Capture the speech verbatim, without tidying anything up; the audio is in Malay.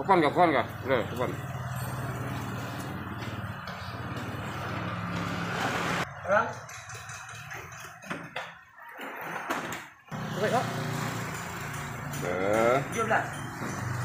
Kapan kapan kah? Boleh kapan. Terang. Baik ho. Dah. Jumlah.